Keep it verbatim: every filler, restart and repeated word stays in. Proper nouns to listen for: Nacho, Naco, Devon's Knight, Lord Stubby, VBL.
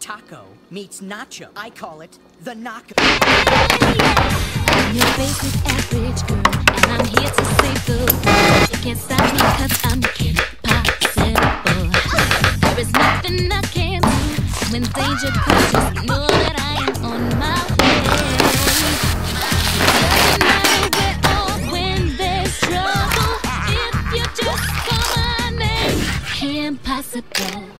Taco meets Nacho. I call it the Naco. Your face is average, girl, and I'm here to save the world. You can't stop me cause I'm impossible. There is nothing I can do when danger comes, just know.